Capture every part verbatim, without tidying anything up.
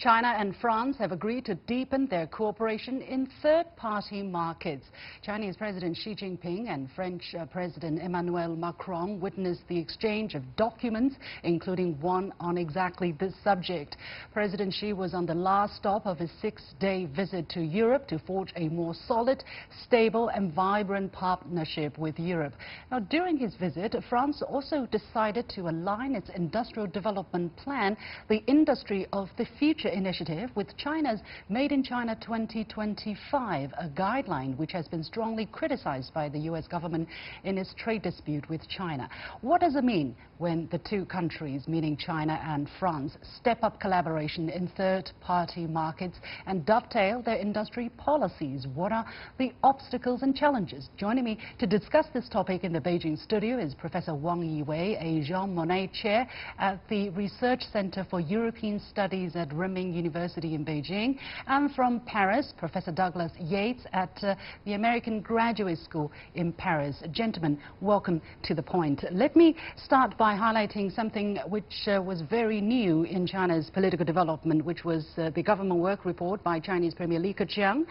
China and France have agreed to deepen their cooperation in third-party markets. Chinese President Xi Jinping and French President Emmanuel Macron witnessed the exchange of documents, including one on exactly this subject. President Xi was on the last stop of his six-day visit to Europe to forge a more solid, stable and vibrant partnership with Europe. Now, during his visit, France also decided to align its industrial development plan, the Industry of the Future initiative, with China's Made in China twenty twenty-five, a guideline which has been strongly criticized by the U S government in its trade dispute with China. What does it mean when the two countries, meaning China and France, step up collaboration in third-party markets and dovetail their industry policies? What are the obstacles and challenges? Joining me to discuss this topic in the Beijing studio is Professor Wang Yiwei, a Jean Monnet Chair at the Research Center for European Studies at Renmin University in Beijing, and from Paris, Professor Douglas Yates at uh, the American Graduate School in Paris. Gentlemen, welcome to The Point. Let me start by highlighting something which uh, was very new in China's political development, which was uh, the government work report by Chinese Premier Li Keqiang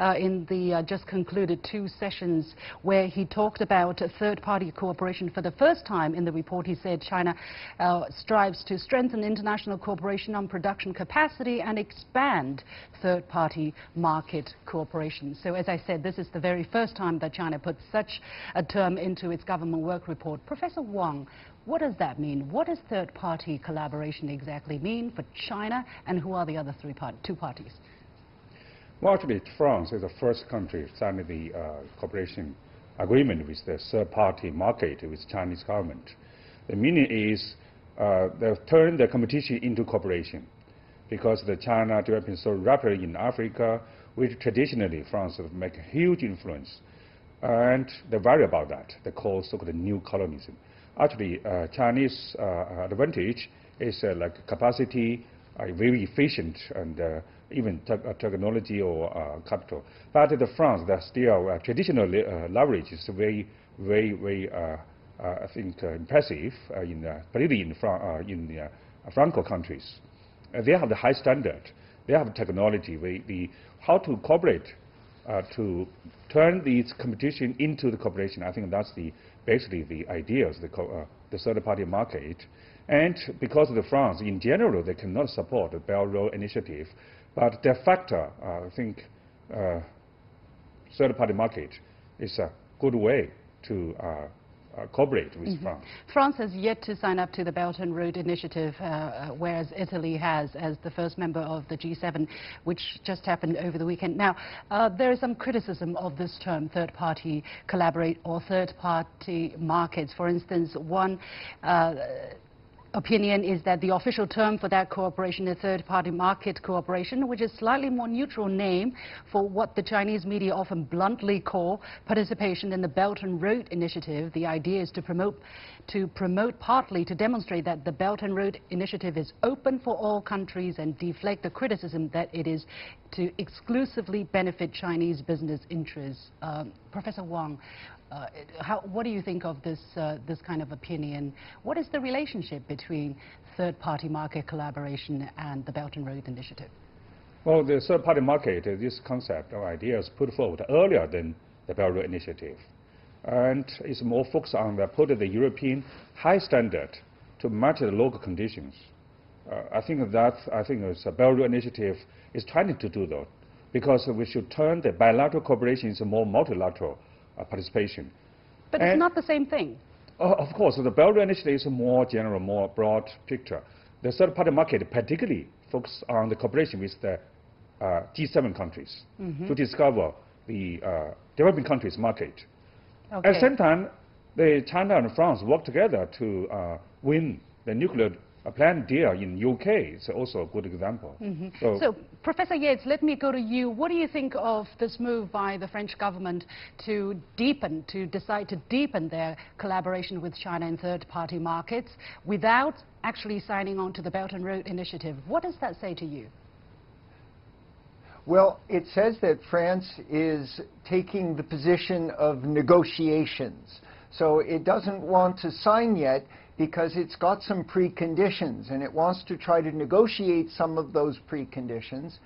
uh, in the uh, just concluded two sessions, where he talked about third-party cooperation. For the first time in the report, he said China uh, strives to strengthen international cooperation on production capacity and expand third-party market cooperation. So, as I said, this is the very first time that China put such a term into its government work report. Professor Wang, what does that mean? What does third-party collaboration exactly mean for China, and who are the other three part two parties? Well, actually, France is the first country to sign the uh, cooperation agreement with the third-party market with Chinese government. The meaning is uh, they've turned the competition into cooperation, because the China developing so rapidly in Africa, which traditionally France would make a huge influence, and they worry about that. They call so-called new colonialism. Actually, uh, Chinese uh, advantage is uh, like capacity, uh, very efficient, and uh, even te uh, technology or uh, capital. But the France, that still uh, traditionally uh, leverage is very, very, very, uh, uh, I think, uh, impressive uh, in uh, particularly in, Fran uh, in the, uh, Franco countries. Uh, they have the high standard. They have technology. We, the how to cooperate uh, to turn these competition into the cooperation. I think that's the basically the ideas the co uh, the third-party market. And because of the France in general, they cannot support the Belt and Road Initiative, but de facto, uh, I think uh, third-party market is a good way to. Uh, Uh, cooperate with mm-hmm. France. France has yet to sign up to the Belt and Road Initiative, uh, whereas Italy has, as the first member of the G seven, which just happened over the weekend. Now, uh, there is some criticism of this term, third-party collaborate or third-party markets. For instance, one uh, opinion is that the official term for that cooperation is third-party market cooperation, which is slightly more neutral name for what the Chinese media often bluntly call participation in the Belt and Road Initiative. The idea is to promote, to promote partly to demonstrate that the Belt and Road Initiative is open for all countries and deflect the criticism that it is to exclusively benefit Chinese business interests. Um, Professor Wang, Uh, how, what do you think of this, uh, this kind of opinion? What is the relationship between third-party market collaboration and the Belt and Road Initiative? Well, the third-party market, uh, this concept or idea is put forward earlier than the Belt and Road Initiative. And it's more focused on the, put the European high standard to match the local conditions. Uh, I think that I think the Belt and Road Initiative is trying to do that, because we should turn the bilateral cooperation into more multilateral Uh, participation. But and it's not the same thing. Uh, of course, so the Belt and Road Initiative is a more general, more broad picture. The third-party market particularly focuses on the cooperation with the uh, G seven countries mm-hmm. to discover the uh, developing countries' market. Okay. At the same time, the China and France work together to uh, win the nuclear A planned deal in U K is also a good example. Mm-hmm. so, so, Professor Yates, let me go to you. What do you think of this move by the French government to deepen, to decide to deepen their collaboration with China in third-party markets without actually signing on to the Belt and Road Initiative? What does that say to you? Well, it says that France is taking the position of negotiations. So it doesn't want to sign yet. because it's got some preconditions and it wants to try to negotiate some of those preconditions.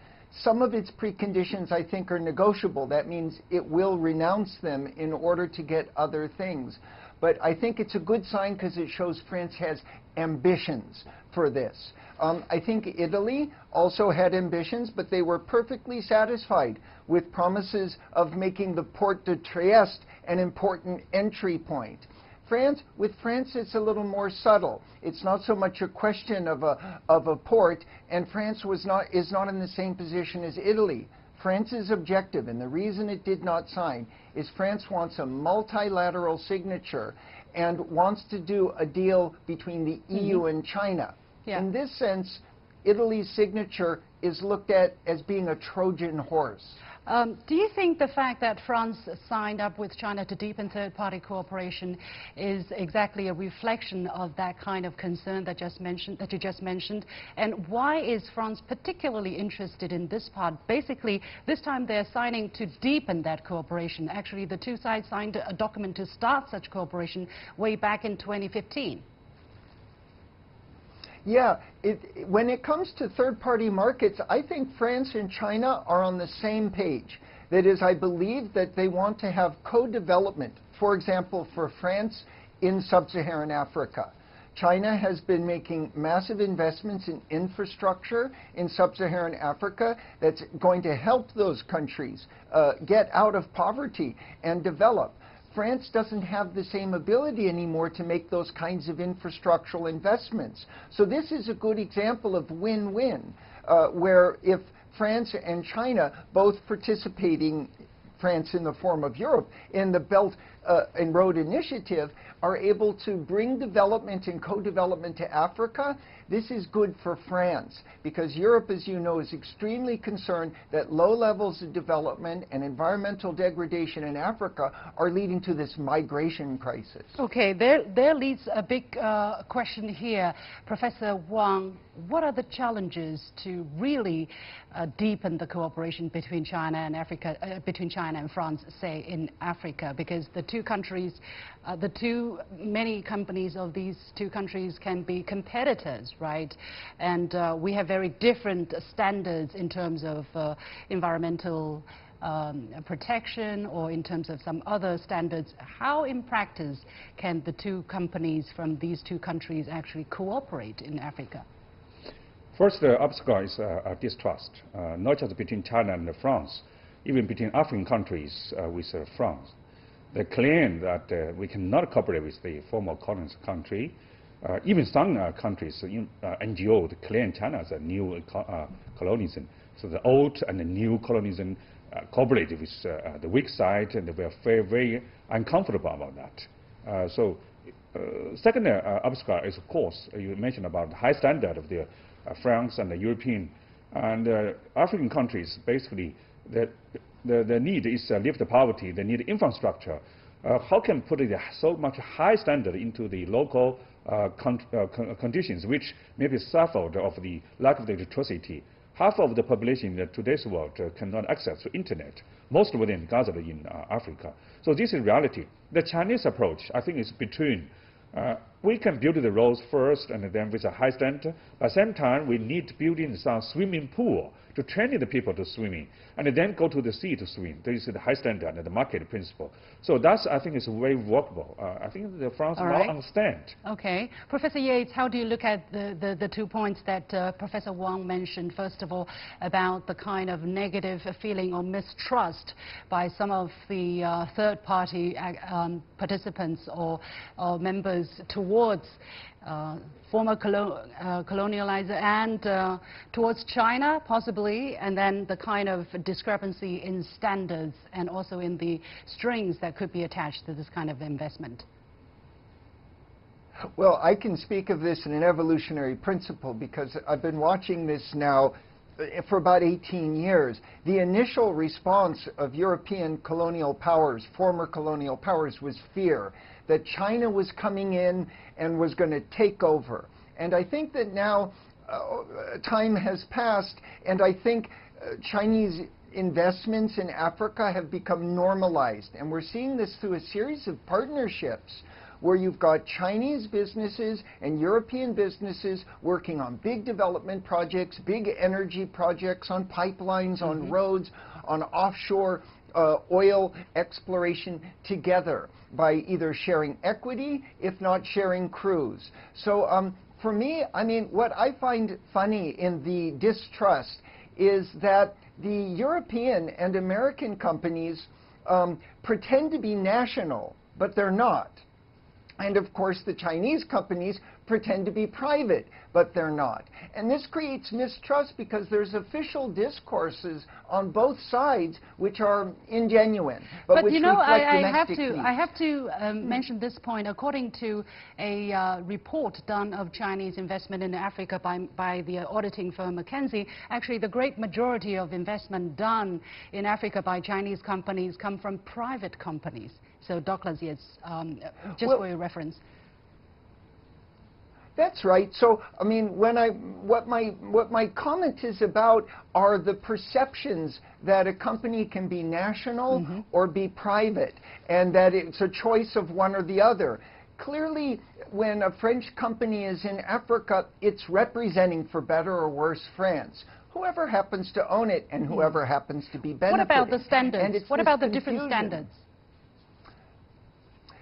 Some of its preconditions, I think, are negotiable. That means it will renounce them in order to get other things. But I think it's a good sign because it shows France has ambitions for this. Um, I think Italy also had ambitions, but they were perfectly satisfied with promises of making the port de Trieste an important entry point. France, with France, it's a little more subtle. It's not so much a question of a, of a port, and France was not, is not in the same position as Italy. France's objective, and the reason it did not sign, is France wants a multilateral signature and wants to do a deal between the mm-hmm. E U and China. Yeah. In this sense, Italy's signature is looked at as being a Trojan horse. Um, do you think the fact that France signed up with China to deepen third-party cooperation is exactly a reflection of that kind of concern that, just mentioned, that you just mentioned? And why is France particularly interested in this part? Basically, this time they're signing to deepen that cooperation. Actually, the two sides signed a document to start such cooperation way back in twenty fifteen. Yeah, it, when it comes to third-party markets, I think France and China are on the same page. That is, I believe that they want to have co-development, for example, for France in sub-Saharan Africa. China has been making massive investments in infrastructure in sub-Saharan Africa that's going to help those countries uh, get out of poverty and develop. France doesn't have the same ability anymore to make those kinds of infrastructural investments. So this is a good example of win-win, uh, where if France and China both participating, France in the form of Europe, in the Belt uh, and Road Initiative, are able to bring development and co-development to Africa, this is good for France, because Europe, as you know, is extremely concerned that low levels of development and environmental degradation in Africa are leading to this migration crisis. Okay, there, there leads a big uh, question here. Professor Wang, what are the challenges to really uh, deepen the cooperation between China and Africa, uh, between China and France, say, in Africa? Because the two countries, uh, the two, many companies of these two countries can be competitors, right? And uh, we have very different standards in terms of uh, environmental um, protection or in terms of some other standards. How in practice can the two companies from these two countries actually cooperate in Africa? First, the obstacle is uh, distrust, uh, not just between China and France, even between African countries uh, with uh, France. They claim that uh, we cannot cooperate with the former colonized country. Uh, even some uh, countries, uh, N G Os, claim China as a new co uh, colonialism. So the old and the new colonialism uh, cooperate with uh, the weak side, and we are very, very uncomfortable about that. Uh, so uh, second uh, obstacle is, of course, you mentioned about the high standard of the uh, France and the European and uh, African countries. Basically, the, the, the need is to lift the poverty, they need infrastructure. Uh, how can put it so much high standard into the local uh, con uh, con conditions which maybe suffered of the lack of electricity? Half of the population in today's world uh, cannot access the internet, most of them gathered in uh, Africa. So this is reality. The Chinese approach, I think, is between. Uh, we can build the roads first and then with a high standard. At the same time, we need building some swimming pool to train the people to swimming and then go to the sea to swim. This is the high standard and the market principle. So that's, I think, is very workable. Uh, I think the France now understand. Okay. Professor Yates, how do you look at the, the, the two points that uh, Professor Wang mentioned? First of all, about the kind of negative feeling or mistrust by some of the uh, third-party um, participants or, or members towards uh, former colo uh, colonializer and uh, towards China, possibly, and then the kind of discrepancy in standards and also in the strings that could be attached to this kind of investment? Well, I can speak of this in an evolutionary principle because I've been watching this now for about eighteen years. The initial response of European colonial powers, former colonial powers, was fear that China was coming in and was going to take over. And I think that now uh, time has passed, and I think uh, Chinese investments in Africa have become normalized. And we're seeing this through a series of partnerships where you've got Chinese businesses and European businesses working on big development projects, big energy projects, on pipelines, mm-hmm. on roads, on offshore uh, oil exploration together by either sharing equity, if not sharing crews. So um, for me, I mean, what I find funny in the distrust is that the European and American companies um, pretend to be national, but they're not. And of course, the Chinese companies pretend to be private, but they're not. And this creates mistrust because there's official discourses on both sides which are ingenuine. But, but which you know, I, I have to, I have to um, mention this point. According to a uh, report done of Chinese investment in Africa by, by the auditing firm McKenzie, actually the great majority of investment done in Africa by Chinese companies come from private companies. So Douglas Yates, um, just well, for your reference. That's right. So, I mean, when I, what my, what my comment is about are the perceptions that a company can be national mm-hmm. or be private, and that it's a choice of one or the other. Clearly, when a French company is in Africa, it's representing, for better or worse, France. Whoever happens to own it and whoever happens to be benefiting. What about the standards? What about the different standards?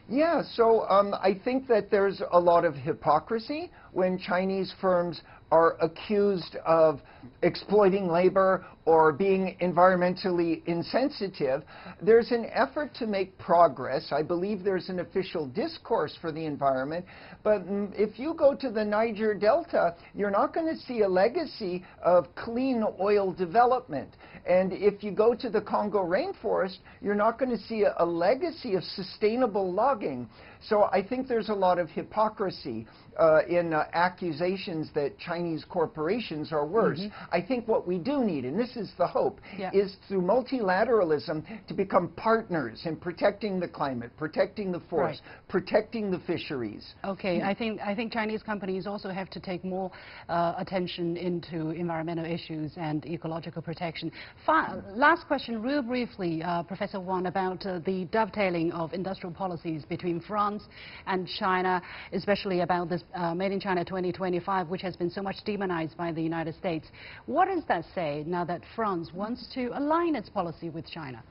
Yeah, so um, I think that there's a lot of hypocrisy when Chinese firms are accused of exploiting labor or being environmentally insensitive. There's an effort to make progress. I believe there's an official discourse for the environment. But mm, if you go to the Niger Delta, you're not going to see a legacy of clean oil development. And if you go to the Congo rainforest, you're not going to see a, a legacy of sustainable logging. So I think there's a lot of hypocrisy uh, in uh, accusations that Chinese corporations are worse. Mm-hmm. I think what we do need, and this is the hope, yeah. is through multilateralism to become partners in protecting the climate, protecting the forest, right. protecting the fisheries. Okay, yeah. I think I think Chinese companies also have to take more uh, attention into environmental issues and ecological protection. Fi- last question, real briefly, uh, Professor Wang, about uh, the dovetailing of industrial policies between France and China, especially about this uh, Made in China twenty twenty-five, which has been so much demonized by the United States. What does that say now that France wants to align its policy with China?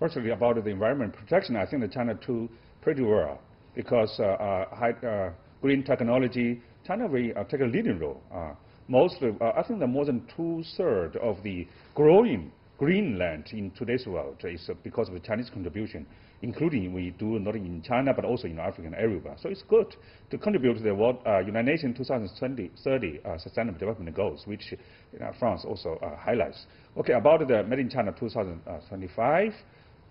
Firstly, about the environment protection, I think that China too pretty well, because uh, uh, high, uh, green technology, China will uh, take a leading role. Uh, mostly, uh, I think that more than two-thirds of the growing green land in today's world is uh, because of the Chinese contribution, including we do not in China, but also in Africa and everywhere. So it's good to contribute to the World, uh, United Nations twenty thirty uh, Sustainable Development Goals, which you know, France also uh, highlights. Okay, about the Made in China twenty twenty-five,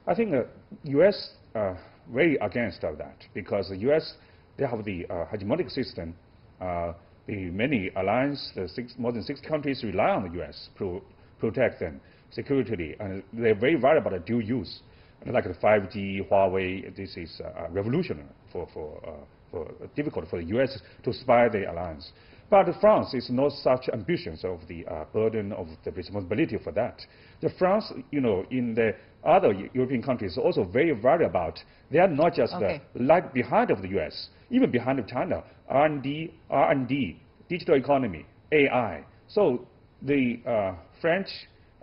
I think the uh, U S are uh, very against of that, because the U S, they have the uh, hegemonic system. Uh, the many alliance, the six, more than six countries rely on the U S to protect them security, and they're very worried about the dual use. Like the five G, Huawei, this is uh, revolutionary for, for, uh, for difficult for the U S to spy the alliance. But France is not such ambitions of the uh, burden of the responsibility for that. The France, you know, in the other European countries also very worried about, they are not just okay. the lag behind of the U S, even behind of China, R and D, R and D, digital economy, A I. So the uh, French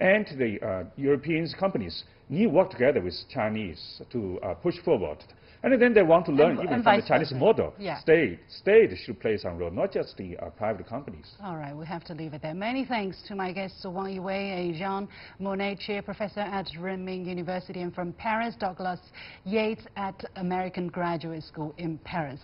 and the uh, European companies need to work together with Chinese to uh, push forward. And then they want to learn and, even and from the Chinese president. model. Yeah. State, state should play some role, not just the uh, private companies. All right, we have to leave it there. Many thanks to my guests, Wang Yiwei, a Jean Monnet chair professor at Renmin University, and from Paris, Douglas Yates at American Graduate School in Paris.